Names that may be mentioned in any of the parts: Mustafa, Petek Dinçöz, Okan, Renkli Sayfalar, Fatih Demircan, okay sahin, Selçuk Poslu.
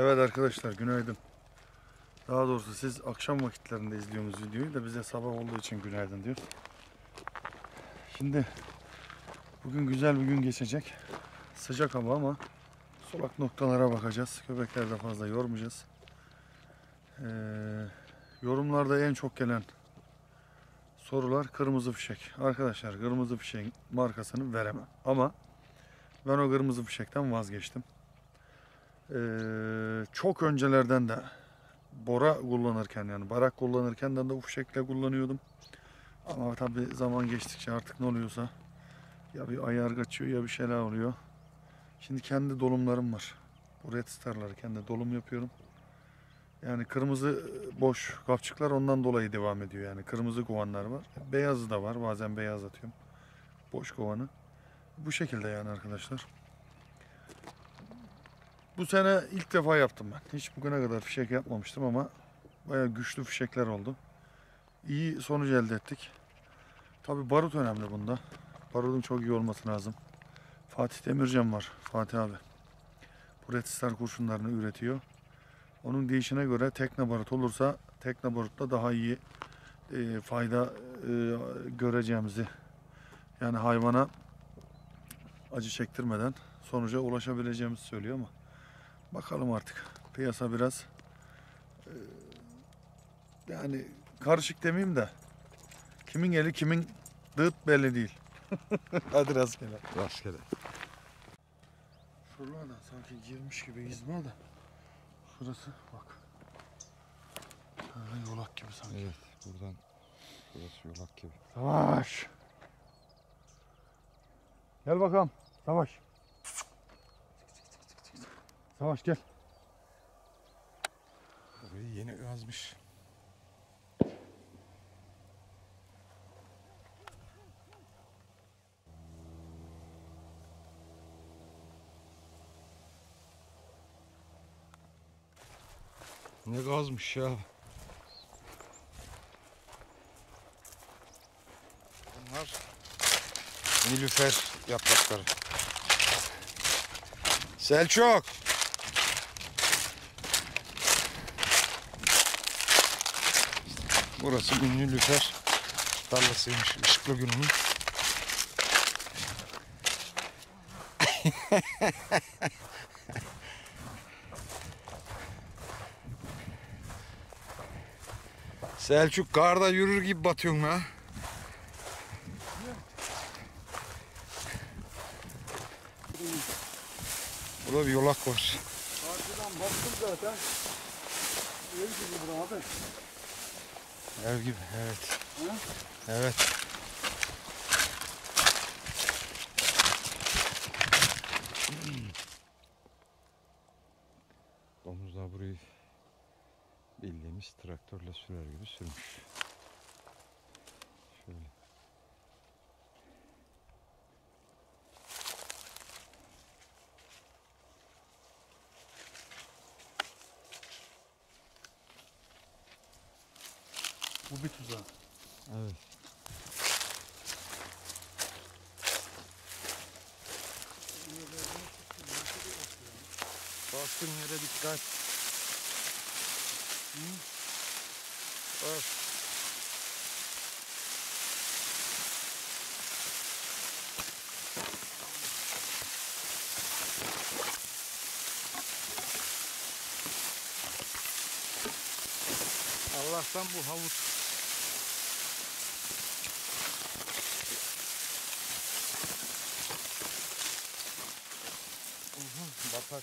Evet arkadaşlar, günaydın. Daha doğrusu siz akşam vakitlerinde izliyorsunuz videoyu da bize sabah olduğu için günaydın diyor. Şimdi bugün güzel bir gün geçecek. Sıcak hava ama solak noktalara bakacağız. Köpekleri de fazla yormayacağız. Yorumlarda en çok gelen sorular kırmızı fişek. Arkadaşlar, kırmızı fişeğin markasını veremem. Ama ben o kırmızı fişekten vazgeçtim. Çok öncelerden de bora kullanırken, yani barak kullanırken de bu fişekle kullanıyordum. Ama tabi zaman geçtikçe artık ne oluyorsa ya bir ayar kaçıyor ya bir şeyler oluyor. Şimdi kendi dolumlarım var. Bu Red Star'ları kendi dolum yapıyorum. Yani kırmızı boş kapçıklar ondan dolayı devam ediyor. Yani kırmızı kovanlar var. Beyazı da var. Bazen beyaz atıyorum. Boş kovanı. Bu şekilde yani arkadaşlar. Bu sene ilk defa yaptım ben. Hiç bugüne kadar fişek yapmamıştım ama bayağı güçlü fişekler oldu. İyi sonuç elde ettik. Tabi barut önemli bunda. Barutun çok iyi olması lazım. Fatih Demircan var. Fatih abi. Bu Red Star kurşunlarını üretiyor. Onun deyişine göre tekne barut olursa tekne barutla daha iyi fayda göreceğimizi, yani hayvana acı çektirmeden sonuca ulaşabileceğimizi söylüyor ama bakalım artık. Piyasa biraz yani karışık demeyeyim de kimin eli kimin dıt belli değil. Hadi rastgele. Rastgele. Şuralardan sanki girmiş gibi izmiyor da. Şurası bak. Böyle yolak gibi sanki. Evet, buradan burası yolak gibi. Savaş. Gel bakalım. Savaş. Savaş gel. Burayı yeni yazmış. Ne gazmış ya. Bunlar nilüfer yaprakları. Selçuk. Burası nilüfer tarlasıymış. Işıklı günün. Selçuk, karda yürür gibi batıyorsun ha. Burada bir yolak var. Karşıdan baktım zaten. Ev gibi bura abi. Ev gibi, evet. Hı? Evet. Domuzlar burayı bildiğimiz traktörle sürer gibi sürmüş. Şöyle. Bu bir tuzak. Evet. Bastığın yere dikkat. Bak. Allah'tan bu havuz. Batak.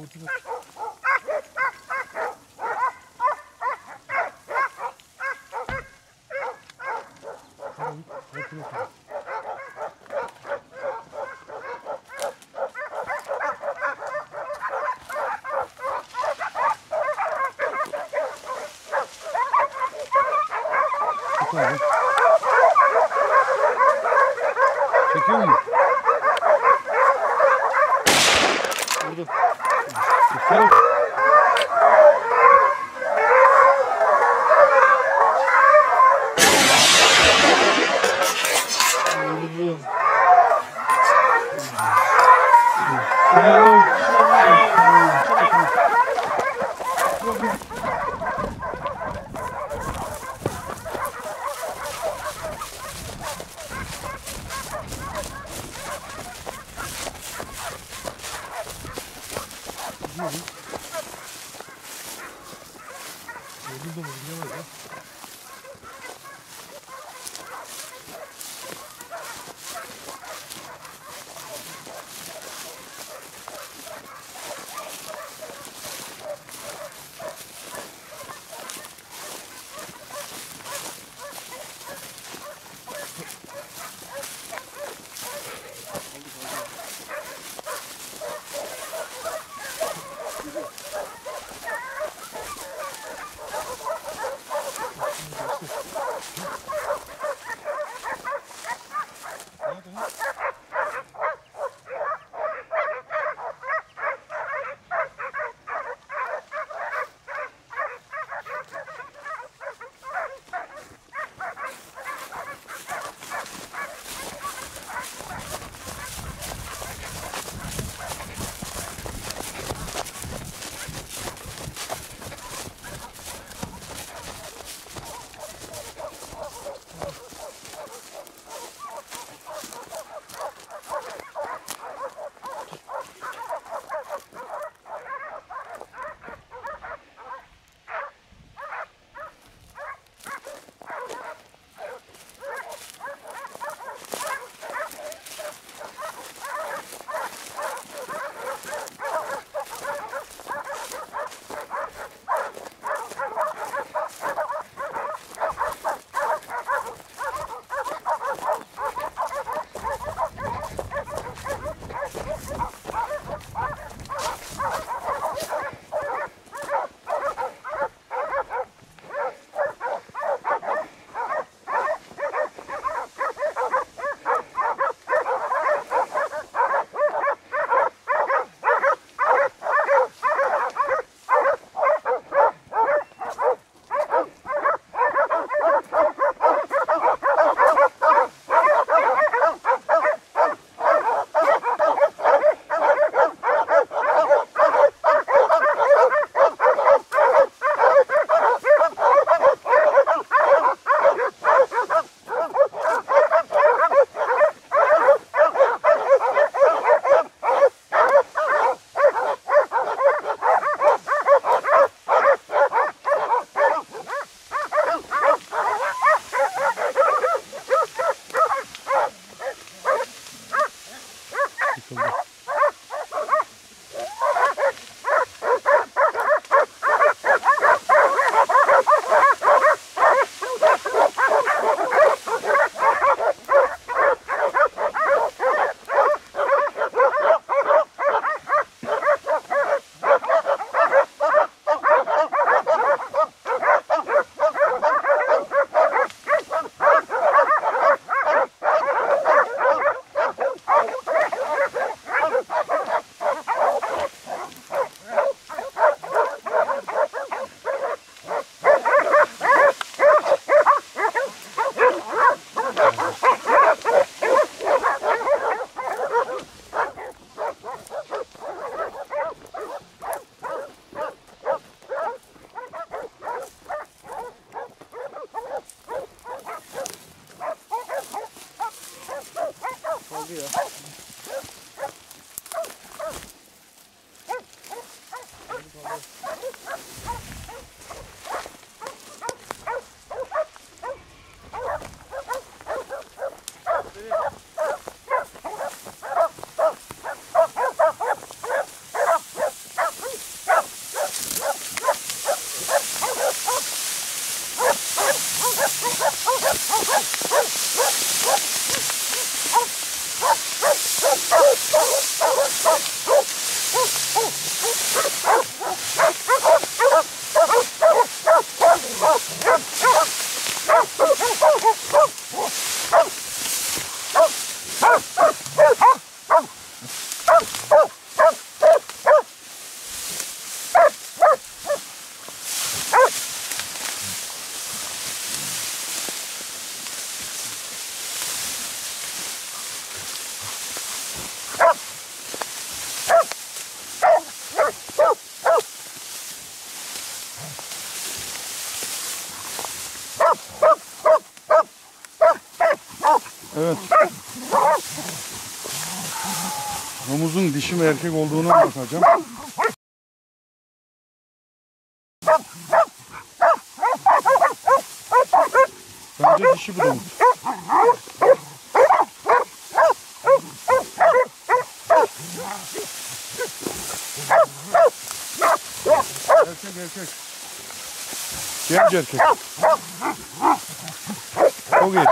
Kurtulur. Çekiyor mu? Vurdu. Evet. Domuzun dişi ve erkek olduğunu bakacağım. Bence dişi bu domuz. Erkek erkek. Genç erkek. Çok iyi.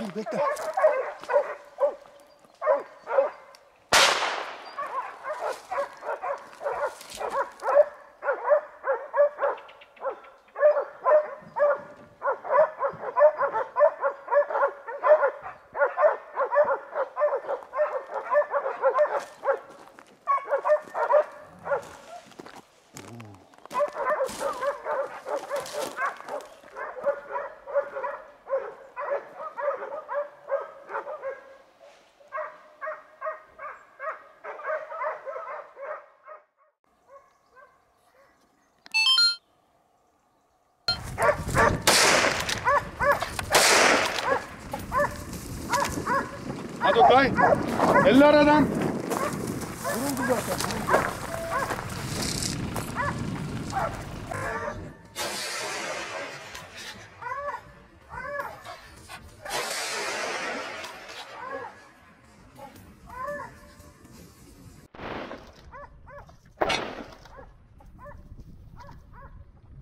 Dur bekle. Hadi Okan, elini aradan. Vuruldu zaten.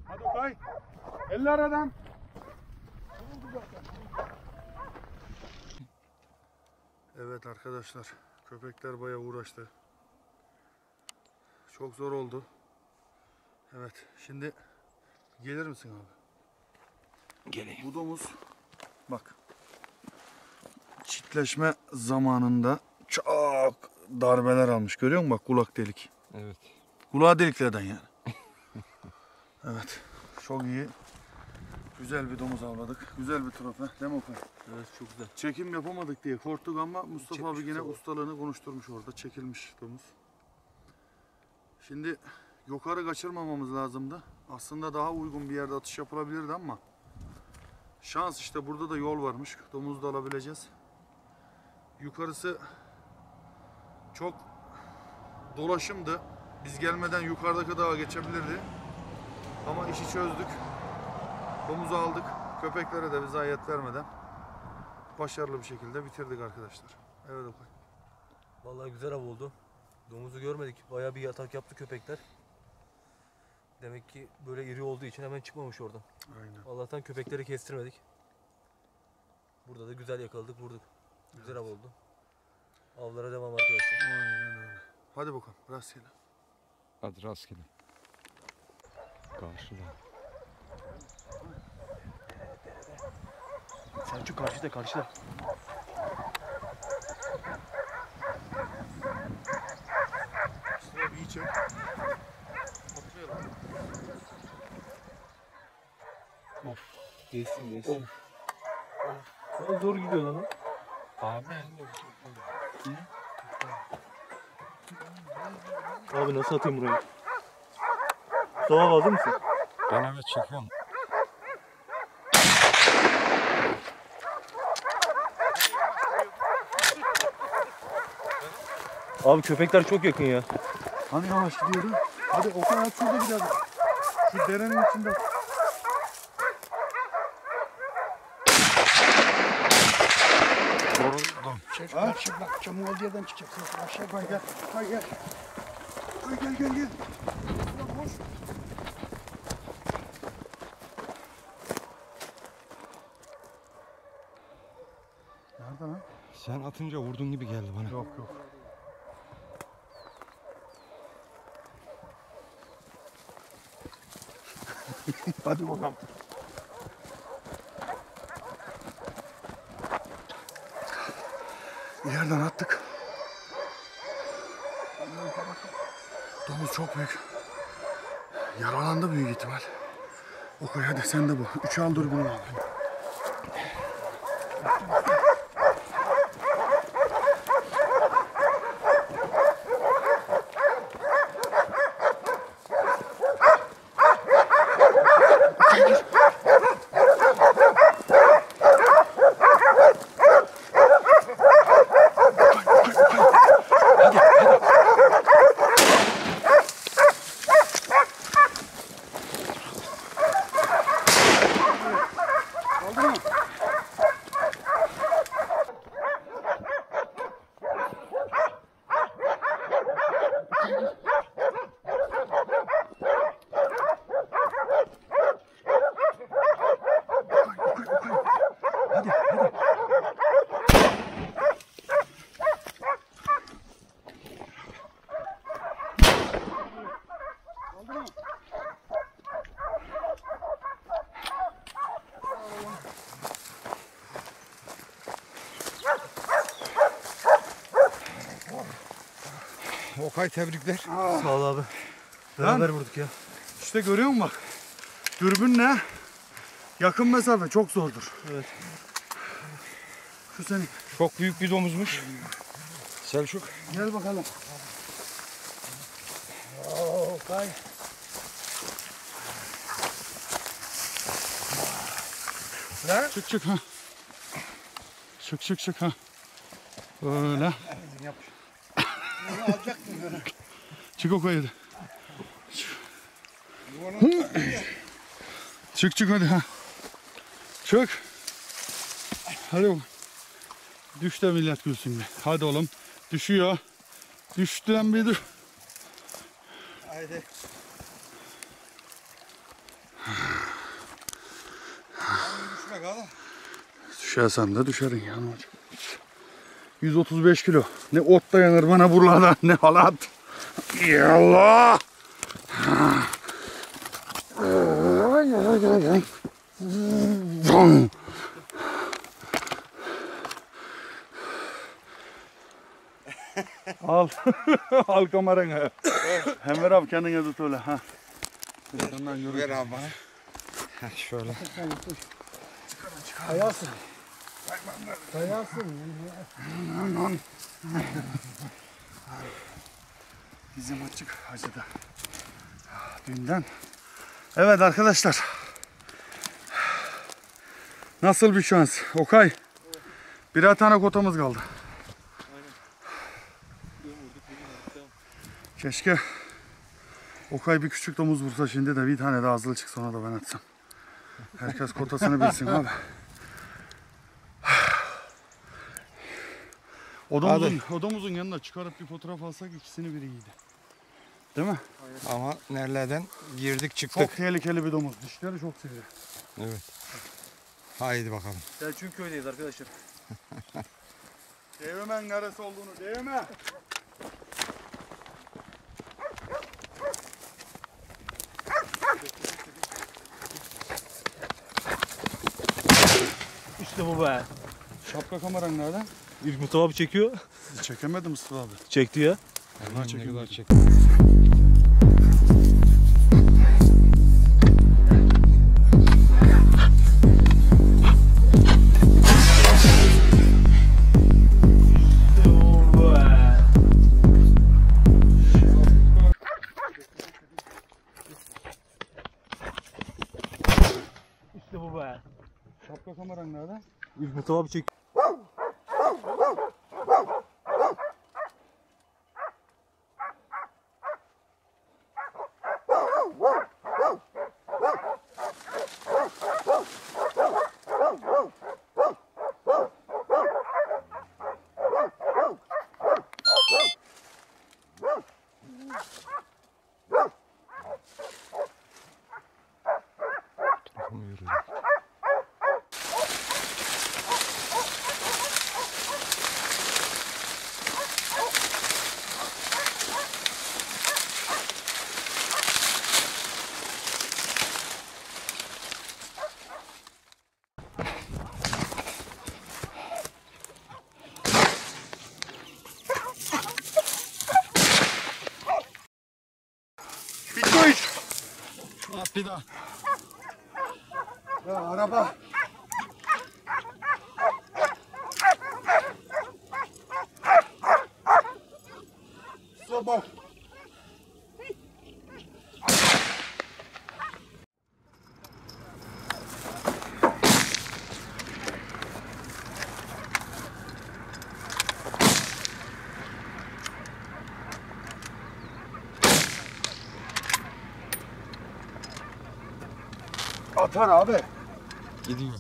Hadi Okan, elini aradan. Evet arkadaşlar, köpekler bayağı uğraştı. Çok zor oldu. Evet, şimdi gelir misin abi? Geleyim. Bu domuz, bak, çitleşme zamanında çok darbeler almış. Görüyor musun? Bak, kulak delik. Evet. Kulağı deliklerden yani. Evet, çok iyi. Güzel bir domuz avladık. Güzel bir trofe. Değil mi Okan? Evet, çok güzel. Çekim yapamadık diye korktuk ama Mustafa çekmiş abi yine ustalığını konuşturmuş orada. Çekilmiş domuz. Şimdi yukarı kaçırmamamız lazımdı. Aslında daha uygun bir yerde atış yapılabilirdi ama şans işte, burada da yol varmış. Domuzu da alabileceğiz. Yukarısı çok dolaşımdı. Biz gelmeden yukarıdaki dağa geçebilirdi. Ama işi çözdük. Domuzu aldık. Köpeklere de bize ayet vermeden başarılı bir şekilde bitirdik arkadaşlar. Evet Okan. Vallahi güzel av oldu. Domuzu görmedik. Bayağı bir yatak yaptı köpekler. Demek ki böyle iri olduğu için hemen çıkmamış oradan. Aynen. Allah'tan köpekleri kestirmedik. Burada da güzel yakaladık, vurduk. Güzel av oldu. Avlara devam arkadaşlar. Aynen öyle. Hadi bakalım. Rastgele. Hadi rastgele. Karşıda. Selçuk karşıda, karşıda. Şuraya bir içe. Atlayalım. Of. Gelsin, gelsin. Bana doğru gidiyor lan. Abi. Abi nasıl atayım buraya? Mustafa hazır mısın? Ben evet çekiyorum. Abi köpekler çok yakın ya. Hani yavaş gidiyordu. Hadi Okan at şurada biraz. Şu derenin içinde. Yoruldum. Çek bak, çek bak. Çamur olduğu yerden çıkacaksın. Aşağı koy gel. Koy gel. Koy gel gel gel. Boş. Nerede lan? Sen atınca vurdun gibi geldi bana. Yok yok. Hadi bakalım. Yerden attık. Domuz çok büyük. Yaralandı büyük ihtimal. Okey hadi sen de bu. Üçü al dur bunu al. Okay tebrikler. Aa. Sağ ol abi. Beraber vurduk ya. İşte görüyor musun bak. Dürbünle yakın mesafe çok zordur. Evet. Şu senin. Çok büyük bir domuzmuş. Selçuk. Gel bakalım. Okay. Ne? Çık çık ha. Çık çık çık ha. Böyle. Çık o kaydı. Çık çık hadi ha. Çık. Hadi oğlum. Düş de millet gülsün be. Hadi oğlum. Düşüyor. Düştüren bir dur. Haydi. Düşmek abi. Düşersen de düşerin ya. 135 kilo. Ne ot dayanır bana buralardan, ne halat. Yallah. Al. Al kamerana. Hemer abi kendine tut öyle. Ha. Ver abi bana. Ha şöyle. Ayarsın. Dayansın. Bizim açık acıda. Dünden. Evet arkadaşlar. Nasıl bir şans. Okay. Birer tane kotamız kaldı. Keşke Okay bir küçük domuz vursa şimdi de bir tane daha azılı çıksa ona da ben atsam. Herkes kotasını bilsin abi. Odamızın yanına çıkarıp bir fotoğraf alsak ikisini biri giydi. Değil mi? Hayır. Ama nerelerden girdik çıktık. Çok tehlikeli bir domuz. Dişleri çok sivri. Evet. Haydi bakalım. Selçuk köydeyiz arkadaşlar. Değirmen neresi olduğunu değirmen. İşte bu be. Şapka kameran nereden? İlk Mustafa abi çekiyor. Çekemedi Mustafa abi. Çekti ya. Onlar çekiyorlar çekti. gitti bu be. Şapka kameran nerede? Mustafa abi çek. Bir daha. Ya araba. Sabah. Atar abi. Gidiyor.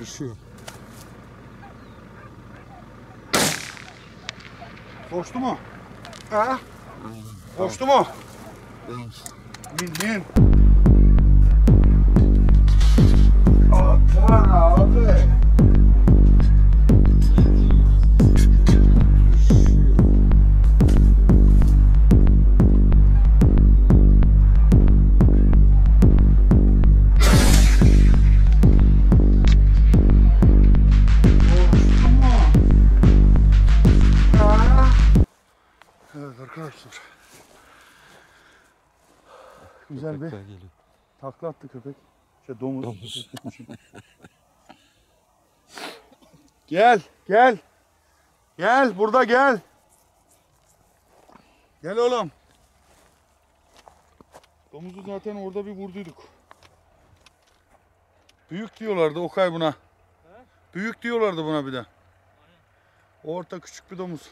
Düşüyor. Koştu mu? Ha? Koştu mu? Bin. Atar abi. Güzel bir takla attı köpek. İşte domuz. Gel. Gel burada gel. Gel oğlum. Domuzu zaten orada bir vurduyduk. Büyük diyorlardı Okay buna. He? Büyük diyorlardı buna bir de. Orta küçük bir domuz.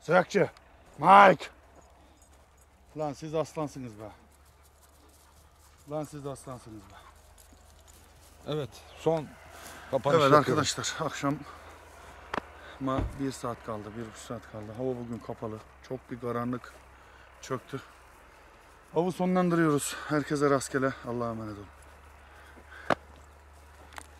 Sırakçı. Mike. Lan siz aslansınız be. Evet, son kapanış yapıyoruz. Evet arkadaşlar, akşama 1 saat kaldı, 1,5 saat kaldı. Hava bugün kapalı. Çok bir karanlık çöktü. Avı sonlandırıyoruz. Herkese rastgele. Allah'a emanet olun.